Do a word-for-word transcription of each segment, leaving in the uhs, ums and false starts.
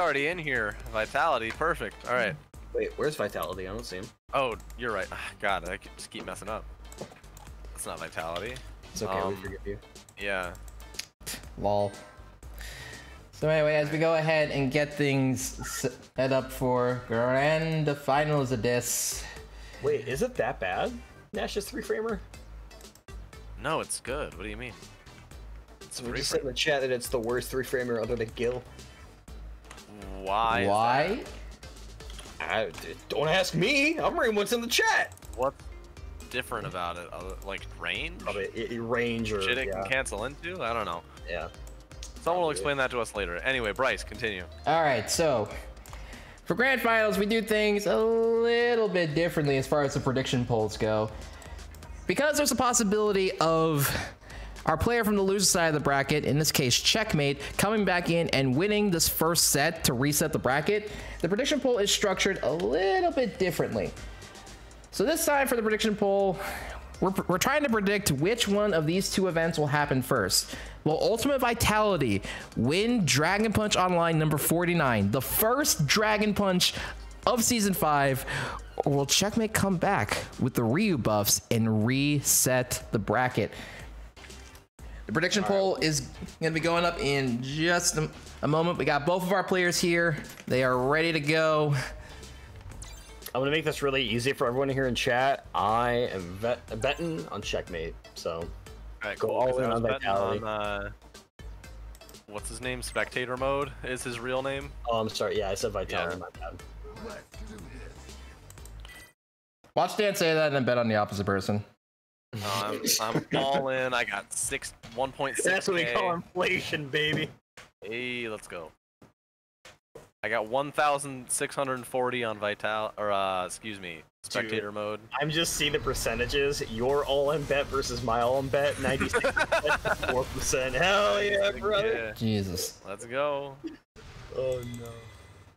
already in here. Vitality, perfect. All right. Wait, where's Vitality? I don't see him. Oh, you're right. God, I just keep messing up. That's not Vitality. It's okay, um, we forgive you. Yeah. Lol. So anyway, as we go ahead and get things set up for grand finals of this. Wait, is it that bad? Nash's three-framer? No, it's good. What do you mean? So we just said in the chat that it's the worst three-framer other than Gil. Why? Why? I, don't ask me. I'm reading what's in the chat. What's different about it? Like range? Probably it, it range or shit it yeah. can cancel into? I don't know. Yeah. Someone will explain that to us later. Anyway, Bryce, continue. All right, so for grand finals, we do things a little bit differently as far as the prediction polls go, because there's a possibility of our player from the loser side of the bracket, in this case Checkmate, coming back in and winning this first set to reset the bracket. The prediction poll is structured a little bit differently. So this time for the prediction poll, We're, we're trying to predict which one of these two events will happen first. Will Ultimate Vitality win Dragon Punch Online number forty-nine, the first Dragon Punch of Season five, or will Checkmate come back with the Ryu buffs and reset the bracket? The prediction poll is going to be going up in just a, a moment. We got both of our players here. They are ready to go. I'm gonna make this really easy for everyone here in chat. I am bet betting on Checkmate, so right, go cool, all in on Vitality. On, uh, what's his name? Spectator Mode is his real name. Oh, I'm sorry. Yeah, I said Vitality. Yeah. My bad. Watch Dan say that and then bet on the opposite person. No, I'm, I'm all in. I got six, one point six. That's what we call inflation, baby. Hey, let's go. I got one thousand six hundred forty on Vital, or uh, excuse me, Spectator Dude, Mode. I'm just seeing the percentages. Your all-in bet versus my all-in bet, ninety-six point four percent. Hell yeah, brother. Yeah. Jesus. Let's go. Oh no.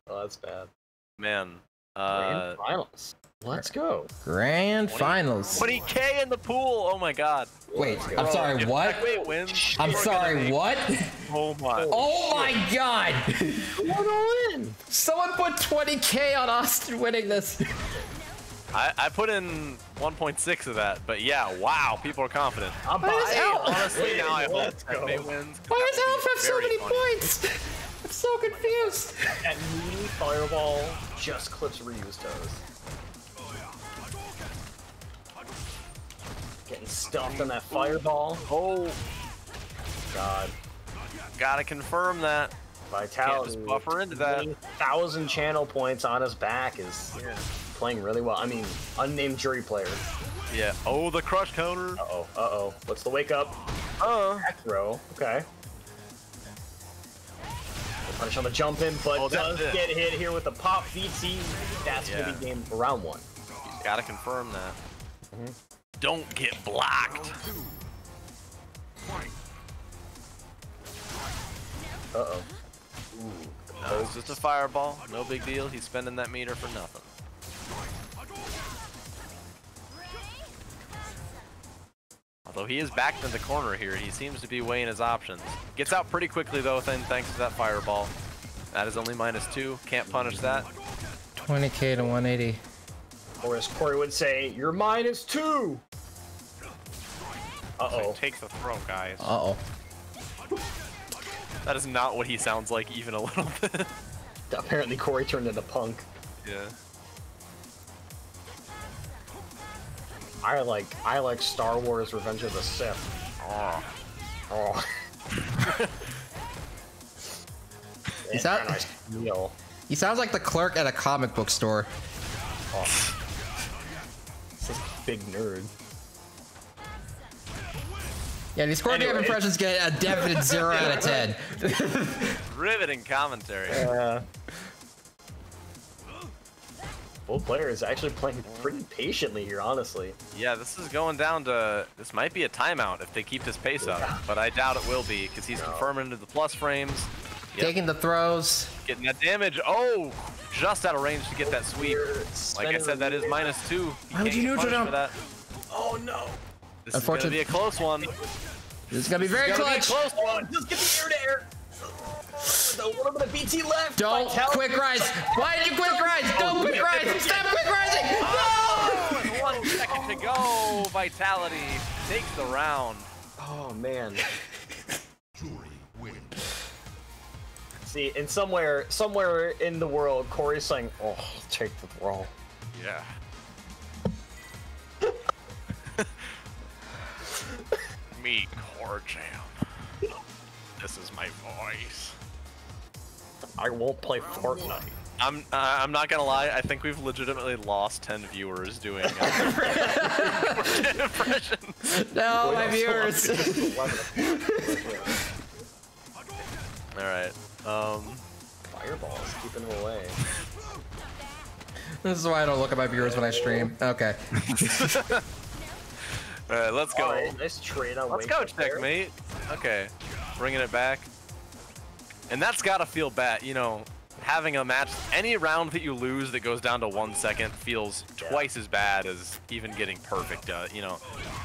Oh, that's bad. Man. Uh, Grand finals. Let's go. Grand finals. twenty K in the pool. Oh my God. Wait. Oh my I'm God. sorry. If what? Wins, I'm sorry. What? Oh my. Oh my shit. God. We're all in. Someone put twenty K on Austin winning this. I I put in one point six of that, but yeah. Wow. People are confident. I'm buying. Honestly, now I hope Checkmate wins. Why does Alf have so many funny. points? I'm so confused. That mean fireball just clips Ryu's toes. Getting stuffed on that fireball. Oh God! Gotta confirm that. Vitality. Can't just buffer into that. Thousand channel points on his back is yeah. playing really well. I mean, unnamed jury player. Yeah. Oh, the crush counter. Uh oh. Uh oh. What's the wake up? Uh. Back throw. Okay. We'll punish on the jump in, but oh, does it. get hit here with the pop V T. That's yeah. gonna be game for round one. He's gotta confirm that. Mm-hmm. Don't get blocked. Uh-oh. No, it's just a fireball. No big deal. He's spending that meter for nothing. Although he is backed in the corner here. He seems to be weighing his options. Gets out pretty quickly, though, then thanks to that fireball. That is only minus two. Can't punish that. twenty K to one eighty. Or as Cory would say, you're minus two. Uh oh. Take the throw, guys. Uh oh. That is not what he sounds like, even a little bit. Apparently, Cory turned into Punk. Yeah. I like I like Star Wars: Revenge of the Sith. Oh. Oh. Is that? Nice meal. He sounds like the clerk at a comic book store. Oh. This big nerd. Yeah, these Cory Jam impressions get a definite zero out of ten. Riveting commentary. Uh, both players actually playing pretty patiently here, honestly. Yeah, this is going down to this might be a timeout if they keep this pace up, but I doubt it will be because he's no. confirming into the plus frames. Yep. Taking the throws. Getting that damage. Oh, just out of range to get that sweep. Like I said, that is minus two. He How did you neutral jump? Oh no. This is gonna be a close one. This is gonna be very clutch. Close one. Just get the air to air. The one with the B T left. Don't quick rise. Why did you quick rise? Don't quick rise. Stop quick rising. Oh, and one second to go. Vitality takes the round. Oh, man. See, and somewhere, somewhere in the world, Cory's saying, "Oh, take the brawl." Yeah. Me, Cory Jam. This is my voice. I won't play Fortnite. I'm, uh, I'm not gonna lie. I think we've legitimately lost ten viewers doing uh, impressions. No, my viewers. All right. Um, Fireballs, keeping them away. This is why I don't look at my viewers when I stream. Okay. Alright, let's go. Right, nice trade on let's go, Checkmate. There. Okay, bringing it back. And that's gotta feel bad, you know, having a match, any round that you lose that goes down to one second feels yeah. twice as bad as even getting perfect, uh, you know.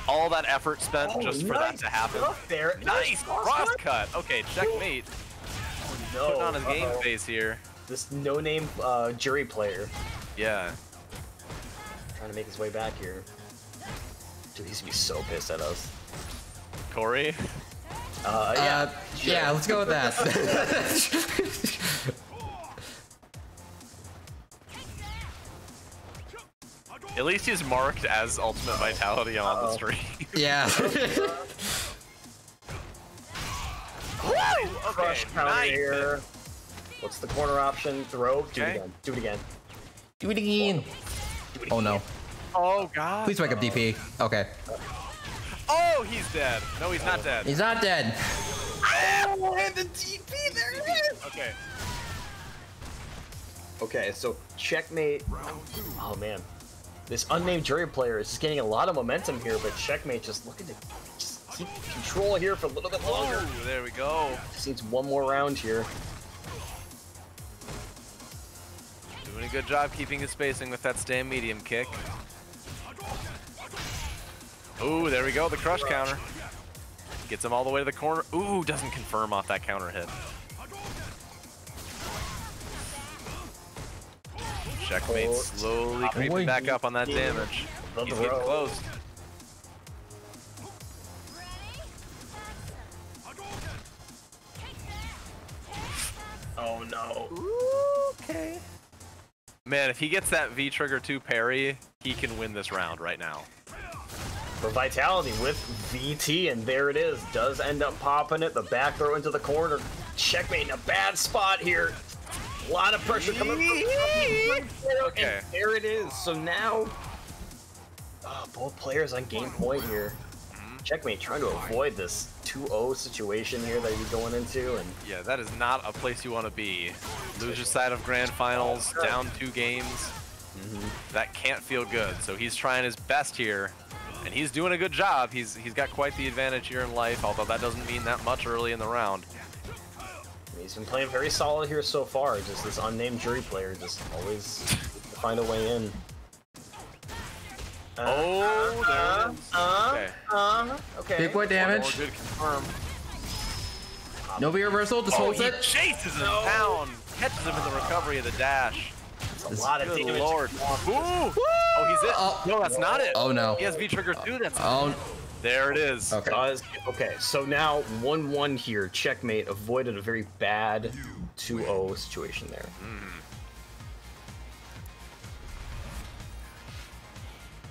All that effort spent oh, just nice for that to happen. There. Nice cross cut. Okay, Checkmate. No, putting on his uh-oh. game face here. This no-name uh, jury player. Yeah. Trying to make his way back here. Dude, he's gonna be so pissed at us. Cory? Uh, yeah. Uh, sure. Yeah, let's go with that. At least he's marked as Ultimate Vitality on uh-oh. the stream. Yeah. Woo! Crush okay, power nice. Here. What's the corner option? Throw? Do okay. it again. Do it again. Do it again. Do it again. Oh no. Oh god. Please wake up D P. Okay. Oh, he's dead. No, he's oh. not dead. He's not dead. Ah! And the D P, there it is. Okay. Okay, so Checkmate. Oh man. This unnamed jury player is just getting a lot of momentum here, but Checkmate just look at the just keep control here for a little bit longer. Oh, there we go. Just needs one more round here. Doing a good job keeping his spacing with that stand medium kick. Ooh, there we go. The crush counter. Gets him all the way to the corner. Ooh, doesn't confirm off that counter hit. Checkmate slowly creeping back up on that damage. He's getting close. Oh no. Ooh, okay. Man, if he gets that V trigger two parry, he can win this round right now. For Vitality with V T, and there it is. Does end up popping it. The back throw into the corner. Checkmate in a bad spot here. A lot of pressure coming from okay. And there it is. So now, uh, both players on game point here. Checkmate trying to avoid this two oh situation here that he's going into, and yeah, that is not a place you want to be. Lose your side of grand finals, down two games. Mm-hmm. That can't feel good. So he's trying his best here, and he's doing a good job. He's he's got quite the advantage here in life, although that doesn't mean that much early in the round. He's been playing very solid here so far. Just this unnamed jury player just always find a way in. Uh, oh, uh, there it is. Uh, okay. Uh, okay. Big boy damage. Good confirm. No V reversal. Just oh, holds it. Chases him no. down. Catches him in the recovery of the dash. That's a this lot of damage. Good lord. Ooh. Ooh. Oh, he's it. Oh. No, that's not it. Oh no. He has V trigger two. That's oh. There it is. Okay. Uh, okay. So now one one here. Checkmate avoided a very bad two oh situation there. Mm.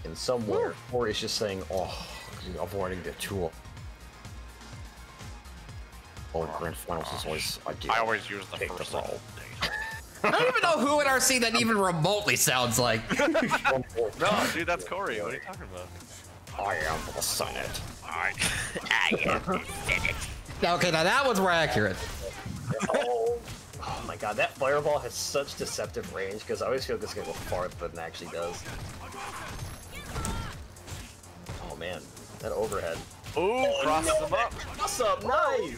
And somewhere, or it's just saying, "Oh, avoiding the tool." Oh, grand finals is always. I, I always use the first roll. I don't even know who in R C that even remotely sounds like. No, dude, that's Cory. What are you talking about? I am the Senate. I am the Senate. Okay, now that one's more accurate. Oh, oh my God, that fireball has such deceptive range because I always feel this gonna go farther than it actually does. Oh man, that overhead. Ooh, oh, crosses no, him up. Cross up, nice.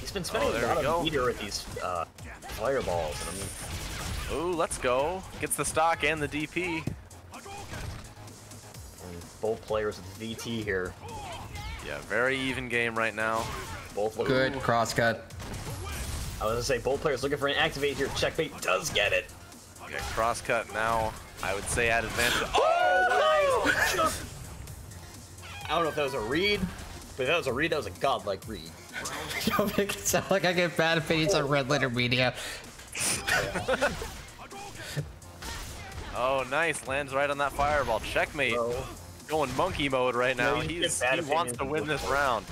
He's been spending oh, a lot of meter with these uh, fireballs. I mean, ooh, let's go. Gets the stock and the D P. And both players with V T here. Yeah, very even game right now. Both look good. Ooh. Crosscut. I was gonna say both players looking for an activate here. Checkmate does get it. Okay, crosscut now. I would say at advantage. Oh, nice! No! I don't know if that was a read, but if that was a read, that was a godlike read. Don't make it sound like I get bad opinions on Red Letter Media. Oh, nice. Lands right on that fireball. Checkmate. Bro. Going monkey mode right now. No, He's, he wants to win this round.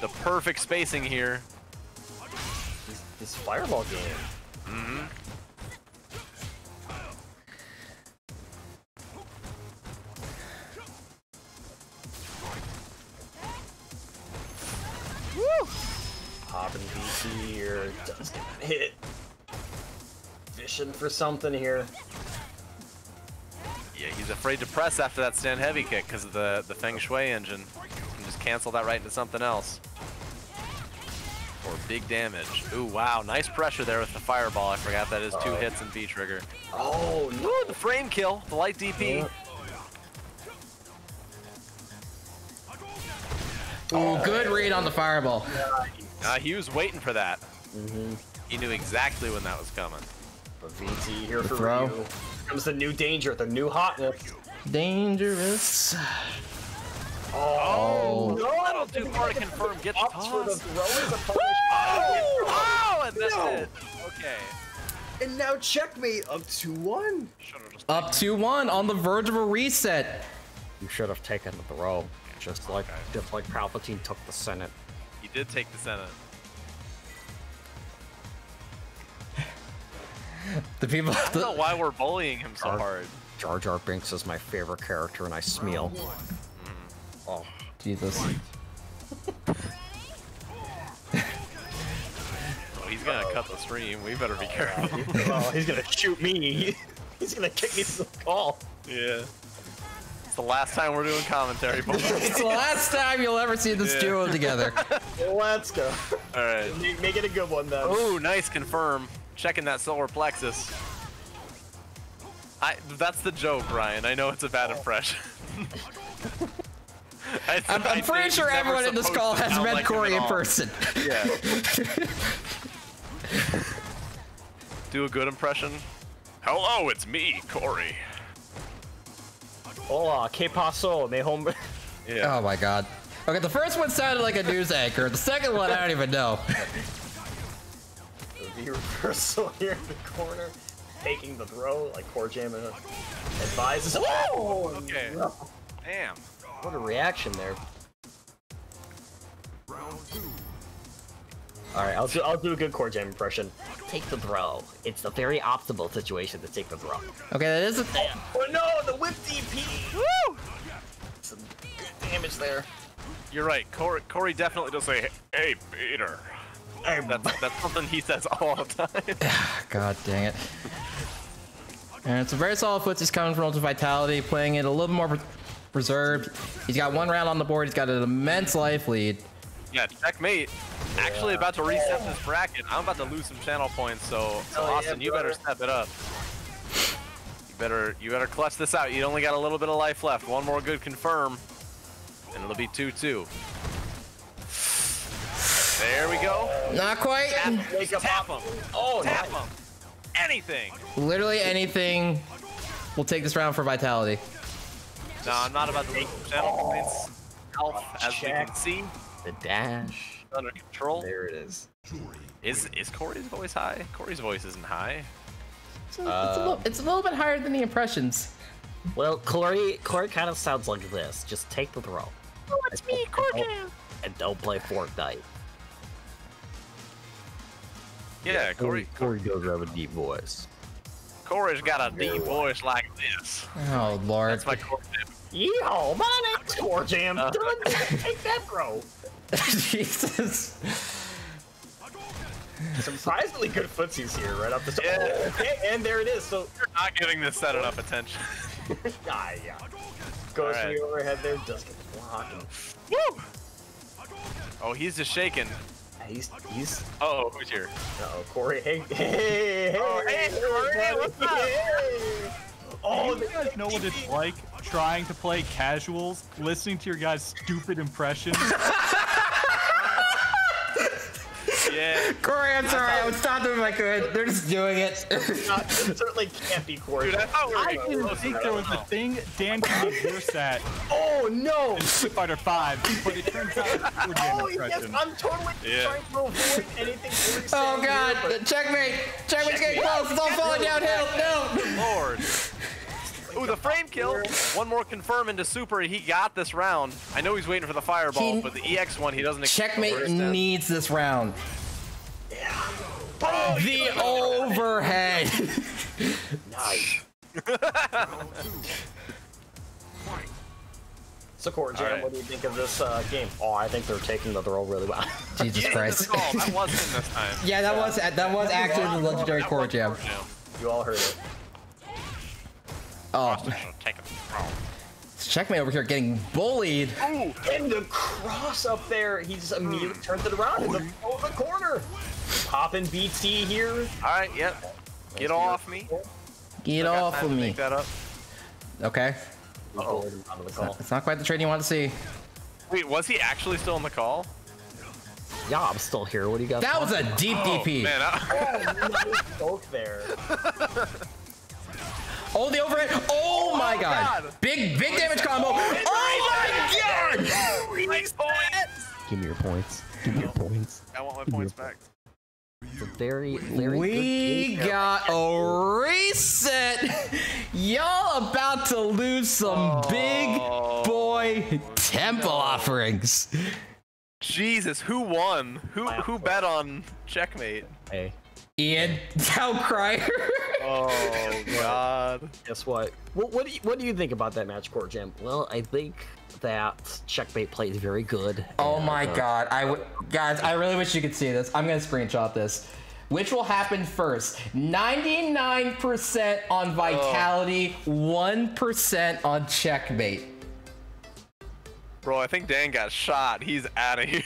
The perfect spacing here. This, this fireball game. Mm-hmm. Woo! Popping B C here. Does get hit. Fishing for something here. Yeah, he's afraid to press after that stand heavy kick because of the, the Feng Shui engine. You can just cancel that right into something else. Or big damage. Ooh, wow, nice pressure there with the fireball. I forgot that is two uh, hits and B trigger. Oh, no. Ooh, the frame kill, the light D P. Yeah. Oh, good read on the fireball. Uh, he was waiting for that. Mm-hmm. He knew exactly when that was coming. But V T here the for throw. Ryu. Comes the new danger, the new hotness. Dangerous. Oh, oh no! That'll do more to confirm. Get the toss. For the throw. Oh, and that's no. it. Okay. And now Checkmate up two one. Up two one on the verge of a reset. You should have taken the throw, just like okay. just like Palpatine took the Senate. He did take the Senate. The people. I don't know why we're bullying him so Jar hard. Jar Jar Binks is my favorite character, and I smeal. Oh, Jesus! Oh, he's gonna uh, cut the stream. We better be careful. Oh, he's gonna shoot me. He's gonna kick me to the call. Yeah. It's the last time we're doing commentary. It's the last time you'll ever see this yeah. duo together. Let's go. All right. Make it a good one, though. Oh, nice confirm. Checking that solar plexus. I, that's the joke, Ryan. I know it's a bad impression. I, I'm, I'm pretty sure everyone in this call has met like Cory in person. Yeah. Do a good impression. Hello, it's me, Cory. Hola, que paso, me hombre. Yeah. Oh my God. Okay, the first one sounded like a news anchor. The second one, I don't even know. The reversal here in the corner, taking the throw like Cory Jam advises. Oh, okay. No. Damn. What a reaction there. Round two. All right, I'll do I'll do a good Cory Jam impression. Take the throw. It's the very optimal situation to take the throw. Okay, that is a thing. Oh no, the whip D P. Woo! Some good damage there. You're right. Cory Cory definitely does say, "Hey, Peter." That's, that's something he says all the time. God dang it. And it's a very solid foot. He's coming from Ultimate Vitality, playing it a little more reserved. He's got one round on the board. He's got an immense life lead. Yeah, Checkmate. Yeah. Actually about to reset this bracket. I'm about to lose some channel points, so, so Austin, yeah, you better step it up. You better, you better clutch this out. You only got a little bit of life left. One more good confirm, and it'll be two two. There we go. Not quite. Tap, tap him. Oh, tap him. Anything. Literally anything. We'll take this round for Vitality. No, I'm not about to lose channel points. Health, as we can see. The dash. Under control. There it is. Is is Cory's voice high? Cory's voice isn't high. It's a, uh, it's, a little, it's a little bit higher than the impressions. Well, Cory Cory kind of sounds like this. Just take the throw. Oh, it's and, me, Cory. And don't play Fortnite. Yeah, Cory. Cory does have a deep voice. Cory's got a deep voice like this. Oh Lord. That's my Cory Jam. Yo, my name's Cory Jam. Uh, Take that, bro. Jesus. Surprisingly good footsies here, right up the. Yeah. Oh, and, and there it is. So you're not giving this set enough attention. ah, yeah. Goes right. to the overhead there, does get blocked. Woo! Oh, he's just shaking. He's, he's... Uh-oh, who's here? Uh-oh, Cory. Hey, hey, hey, oh, hey, Cory, what's up? Hey. Oh, do you guys know what it's like trying to play casuals, listening to your guys' stupid impressions? Yeah. Cory, I'm sorry. I would stop them if I could. They're just doing it. Not, it certainly can't be Cory. Dude, I thought we were I didn't closer. think there was a thing Dan can reverse that. Oh, no. Street Fighter five. But it turns out we're oh, yes. I'm totally yeah. trying to avoid anything Cory's saying. Oh, God. Here, Checkmate. Checkmate's Checkmate. getting close. It's all falling downhill. No. Lord. Ooh, the frame kill. One more confirm into super. He got this round. I know he's waiting for the fireball, he, but the E X one, he doesn't expect. Checkmate needs this round. Yeah. Oh, the overhead. Nice. So, Cory Jam, right. what do you think of this uh, game? Oh, I think they're taking the throw really well. Jesus yeah, Christ. That was in this time. Yeah, that yeah. was that was actually the legendary Cory Jam. You all heard it. Oh. Checkmate over here getting bullied. Oh, and the cross up there. He just immediately turns it around in the, the corner. Popping B T here. All right, yep. Get off me. Get off of me. That up. Okay. Uh oh. It's not, it's not quite the trade you want to see. Wait, was he actually still on the call? Yeah, I'm still here. What do you got? That was a deep oh, D P. Man, I oh, nice there. Oh, the overhead. Oh, oh my god. god. Big, big damage combo. Oh, oh my god. god. Nice points. Give me your points. Give me your points. I want my points back. It's a very, very we good got a reset. Y'all about to lose some oh, big boy temple no. offerings. Jesus, who won? Who who bet on Checkmate? Hey. Ian, Dow Crier. Oh God! Guess what? What, what, do you, what do you think about that match, Cory Jam? Well, I think that Checkmate plays very good. Oh and, my uh, God! I w guys, I really wish you could see this. I'm gonna screenshot this. Which will happen first? ninety-nine percent on Vitality, one percent oh. on Checkmate. Bro, I think Dan got shot. He's out of here.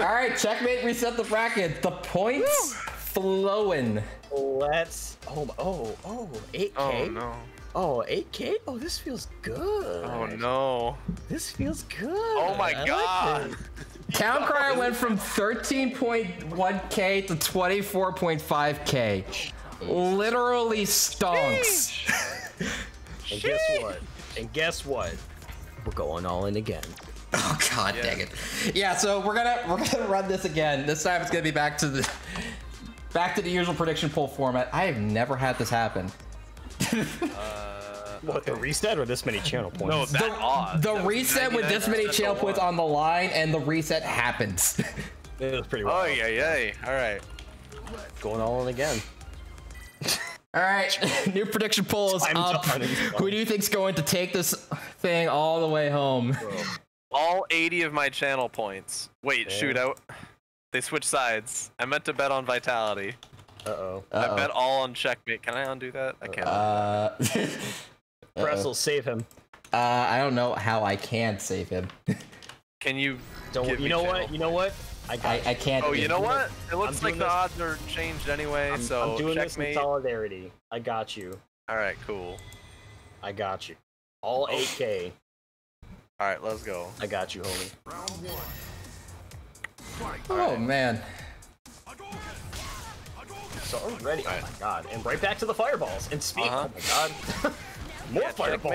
All right, Checkmate reset the bracket. The points flowing. Let's. Oh, oh, oh, eight K. Oh, no. Oh, eight K? Oh, this feels good. Oh, no. This feels good. Oh, my I God. Like Town Crier went from thirteen point one K to twenty-four point five K. Literally stonks. Sheesh. And Sheesh. guess what? And guess what? We're going all in again. Oh god yeah. dang it. Yeah, so we're gonna we're gonna run this again. This time it's gonna be back to the back to the usual prediction poll format. I have never had this happen. uh, what okay. the reset or this many channel points? No, that the, odd. the that reset with this many channel points on the line and the reset happens. It was pretty wild. Oh yeah, yeah. Alright. Going all in again. All right, new prediction poll is time up. Time. Who do you think's going to take this thing all the way home? Bro. All eighty of my channel points. Wait, Damn. shootout. They switched sides. I meant to bet on Vitality. Uh-oh. Uh-oh. I bet all on Checkmate. Can I undo that? I can't. Uh, Press will save him. Uh, I don't know how I can save him. Can you? Don't. Give you me know what? Points? You know what? I, got I, I can't. Oh, you know what? It, it looks like the this. odds are changed anyway. I'm, so I'm doing Checkmate. this in solidarity. I got you. All right, cool. I got you. All oh. eight K. All right, let's go. I got you, homie. Round one. Oh right. man. So already, right. oh my god, and right back to the fireballs and speed. Uh-huh. Oh my god, more yeah, fireballs.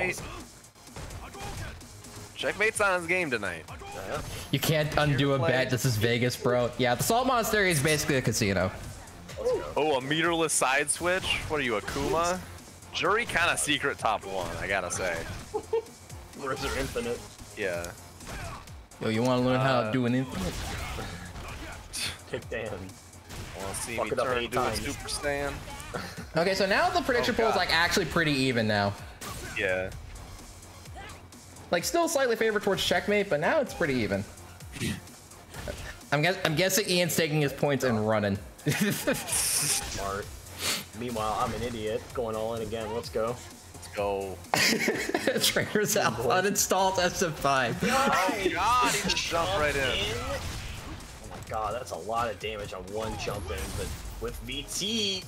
Checkmate. Checkmate's on his game tonight. Yeah. You can't undo a bet. This is Vegas, bro. Yeah, the Salt Monastery is basically a casino. Oh, a meterless side switch. What are you, Akuma? Jury kind of secret top one, I gotta say. Rips are infinite. Yeah. Yo, you want to learn uh, how to do an infinite? Kick Dan. Want to see Fuck me turn do times. a super stand? Okay, so now the prediction oh, poll is like actually pretty even now. Yeah. Like still slightly favored towards Checkmate, but now it's pretty even. I'm guess I'm guessing Ian's taking his points and running. Smart. Meanwhile, I'm an idiot going all in again. Let's go. Go. Trainer's out. Uninstalled S M five. Oh god, he just jumped right in. Oh my god, that's a lot of damage on one jump in, but with V T,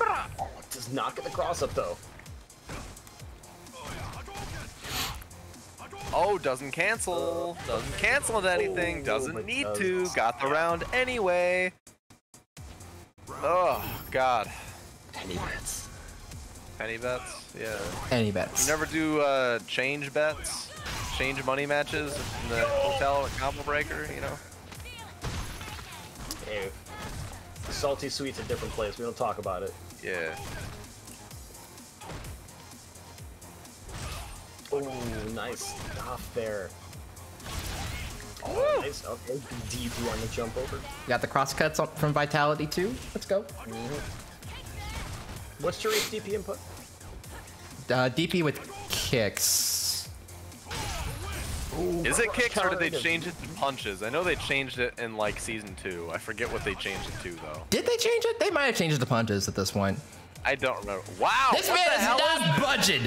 oh, it does not get the cross up though. Oh, doesn't cancel. Doesn't cancel into anything. Doesn't need to. Got the round anyway. Oh, God. Penny bets. Penny bets? Yeah. Penny bets. You never do uh, change bets? Change money matches in the hotel at Combo Breaker, you know? Ew. Salty Sweet's a different place. We don't talk about it. Yeah. Oh, nice stuff there. Oh, nice. Okay, deep. You want to jump over? You got the crosscuts up from Vitality too. Let's go. Mm-hmm. What's your D P input? Uh, D P with kicks. Ooh, Is it kicks or did they change it to punches? I know they changed it in like season two. I forget what they changed it to though. Did they change it? They might have changed it to punches at this point. I don't remember. Wow. This man is not budget.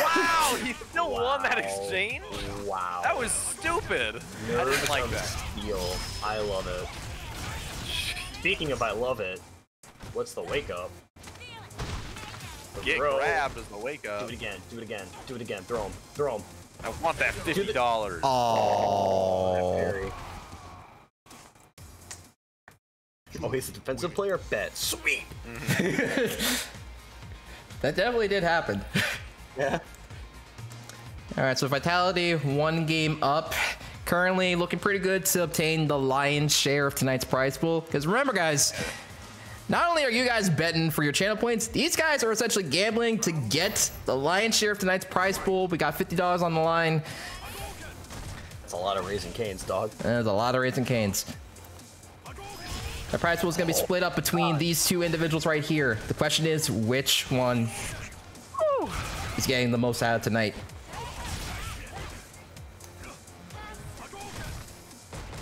Wow, he still wow. won that exchange? Wow. That was stupid. Nerd I didn't like that. Steel. I love it. Speaking of I love it, what's the wake up? The Get throw. grabbed is the wake up. Do it again, do it again, do it again. Throw him, throw him. I want that fifty dollars. The... Oh. Oh, he's a defensive player? Bet. Sweet. Mm-hmm. That definitely did happen. Yeah. All right, so Vitality, one game up. Currently looking pretty good to obtain the lion's share of tonight's prize pool. Because remember, guys, not only are you guys betting for your channel points, these guys are essentially gambling to get the lion's share of tonight's prize pool. We got fifty dollars on the line. That's a lot of Raising Cane's, dog. That's a lot of Raising Cane's. The prize pool is going to be split up between these two individuals right here. The question is, which one... Woo. He's getting the most out of tonight.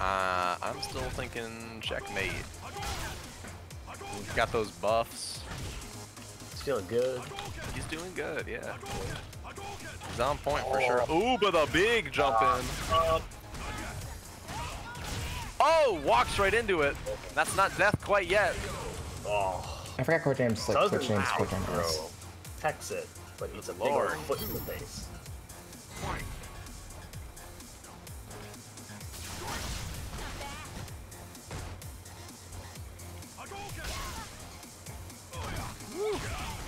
Uh, I'm still thinking Checkmate. He's got those buffs. He's feeling good. He's doing good, yeah. He's on point for sure. Ooh, but a big jump in. Oh, walks right into it. That's not death quite yet. Oh. I forgot Cory Jam's like Cory Jam's Cory Jam is. Text it. But he's a big old foot in the face.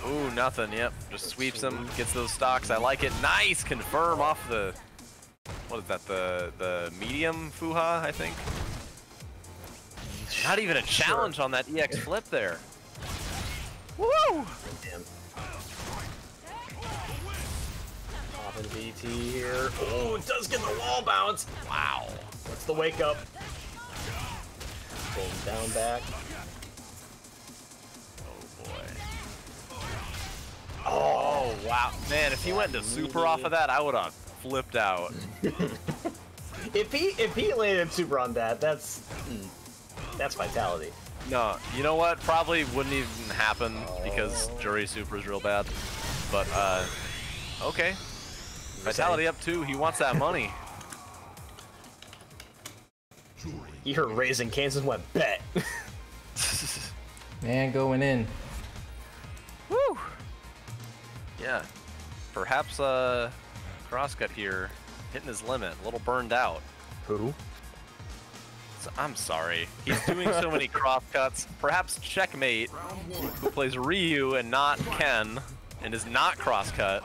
Ooh, nothing. Yep, just sweeps him, gets those stocks. I like it. Nice confirm off the. What is that? The the medium Fuha, I think. Not even a challenge sure. on that E X flip there. Woo! Damn. B T here. Oh, it does get the wall bounce. Wow. That's the wake up. Going down back. Oh boy. Oh wow. Man, if he went to super off of that, I would have flipped out. if he if he landed super on that, that's that's Vitality. No, you know what? Probably wouldn't even happen oh. because Jury super is real bad. But uh okay. Vitality up two. He wants that money. You heard Raising Cane's went bet. Man, going in. Woo. Yeah. Perhaps uh, crosscut here, hitting his limit. A little burned out. Who? So, I'm sorry. He's doing so many crosscuts. Perhaps Checkmate, who plays Ryu and not Ken, and is not crosscut.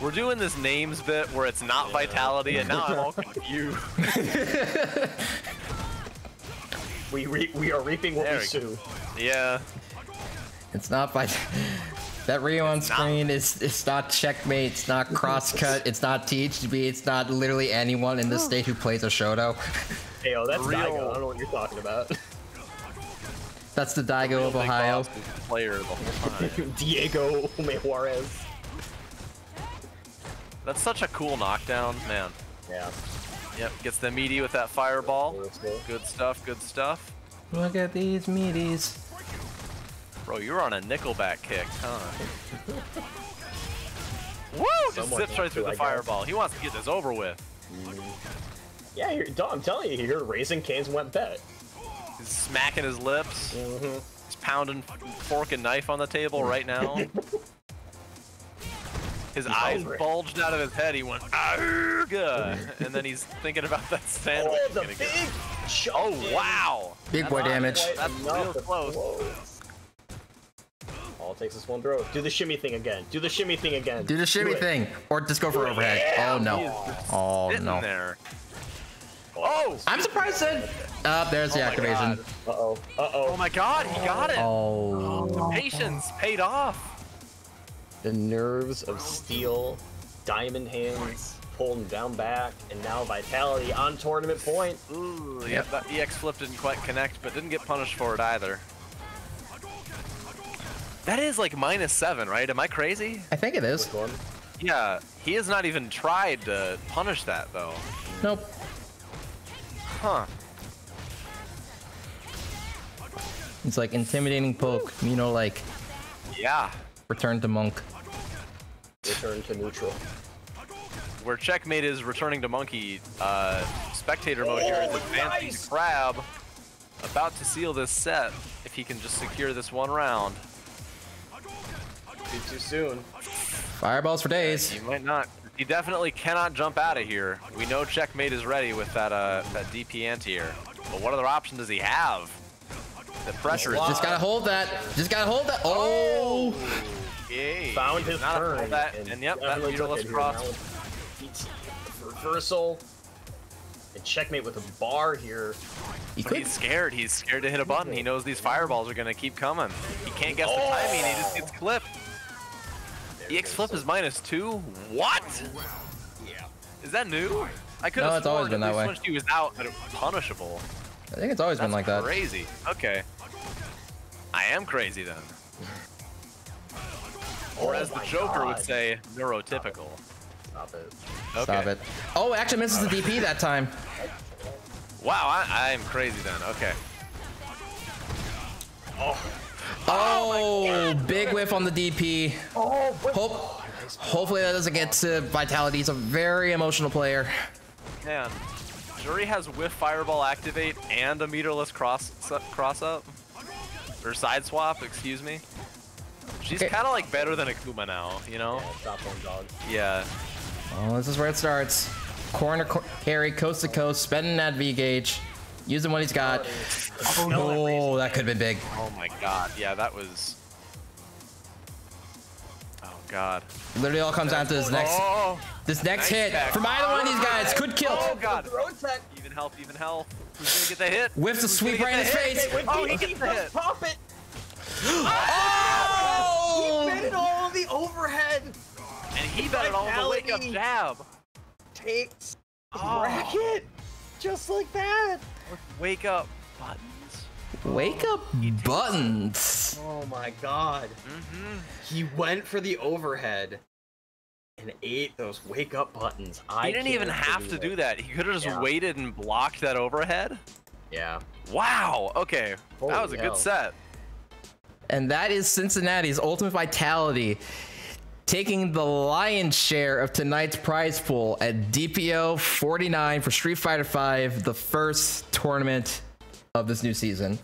We're doing this names bit where it's not yeah. Vitality, and now I'm all confused. we re we are reaping what there we sue. Yeah. It's not by that Ryu on screen is it's not Checkmate, it's not Crosscut, it's not T H B, it's not literally anyone in this state who plays a Shoto. Hey, oh, that's Daigo. I don't know what you're talking about. That's the Daigo the of Ohio. Player the whole time. Diego Juarez. That's such a cool knockdown, man. Yeah. Yep, gets the meaty with that fireball. Good stuff, good stuff. Look at these meaties. Bro, you're on a Nickelback kick, huh? Woo! Just zips right through the fireball. He wants to get this over with. Mm-hmm. Yeah, you're, I'm telling you, you heard Raising Cane's went bet. He's smacking his lips. Mm-hmm. He's pounding fork and knife on the table right now. His he's eyes over. bulged out of his head. He went, "Argh!" And then he's thinking about that sandwich. Oh, the big go. Oh, wow. Big That's boy damage. That's real close. close. All it takes is one throw. Do the shimmy thing again. Do the shimmy thing again. Do the shimmy Do thing. Or just go for yeah. overhead. Oh, no. Oh, no. There. Oh! I'm surprised that... Oh, there's the oh activation. Uh-oh. Uh-oh. Oh, my God. He got it. Oh. oh. The patience paid off. The nerves of steel, diamond hands, pulling down back, and now Vitality on tournament point. Ooh, yeah, yep. That E X flip didn't quite connect, but didn't get punished for it either. That is like minus seven, right? Am I crazy? I think it is. Yeah, he has not even tried to punish that, though. Nope. Huh. It's like intimidating poke, you know, like... Yeah. Return to Monk. Return to neutral. Where Checkmate is returning to Monkey, uh, Spectator Mode oh, here is advancing nice. to Crab. About to seal this set if he can just secure this one round. Be too soon. Fireballs for days. He might not. He definitely cannot jump out of here. We know Checkmate is ready with that uh, that D P anti-air. But what other option does he have? The pressure is just gotta hold that. Just gotta hold that. Oh! Yay. Found his turn. Hold that. And, and yep, that Leaderless Cross. Reversal. And Checkmate with a bar here. He so he's scared. He's scared to hit a button. He knows these fireballs are gonna keep coming. He can't guess oh. the timing. He just gets clipped. E X flip is minus two. What? Yeah. Is that new? I could have no, it's always been that way. He was out, but it was punishable. I think it's always That's been like that. Crazy. Okay. I am crazy then. Or as the Joker would say, neurotypical. Stop it. Okay. Stop it. Oh, it actually misses the D P that time. Wow, I, I am crazy then. Okay. Oh. Oh, oh big whiff on the D P. Oh, Hope, hopefully that doesn't get to Vitality. He's a very emotional player. Man. Juri has whiff fireball activate and a meterless cross cross up or side swap, excuse me. She's okay. kind of like better than Akuma now, you know? Yeah, stop on dog. Yeah. Oh, this is where it starts. Corner cor carry coast to coast, spending that V gauge, using what he's got. Oh no, that could have been big. Oh my God, yeah, that was. God. It literally all comes down to this next oh, this next nice hit tech. From either one of these guys. Could kill. Oh God. Even health, even health. Who's gonna get the hit? Whiffs the sweep right in his face. Oh, he gets the hit. Pop it. Oh! He bet it all on the overhead. And he bet it all on the wake up jab. Takes the oh. bracket. Just like that. Wake up button. Wake up buttons. Oh my God. Mm-hmm. He went for the overhead and ate those wake up buttons. I he didn't even have to do that. He could have just yeah. waited and blocked that overhead. Yeah. Wow. Okay. Holy that was a hell. good set. And that is Cincinnati's Ultimate Vitality taking the lion's share of tonight's prize pool at D P O forty-nine for Street Fighter five, the first tournament of this new season.